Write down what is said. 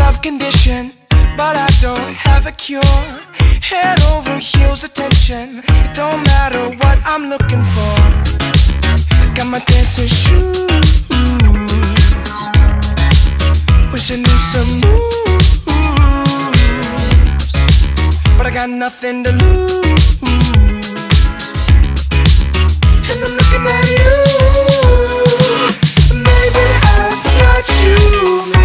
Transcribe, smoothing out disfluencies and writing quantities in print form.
love condition, but I don't have a cure. Head over heels attention, it don't matter what I'm looking for. I got my dancing shoes, wish I knew some moves, but I got nothing to lose, and I'm looking at you. Maybe I've got you.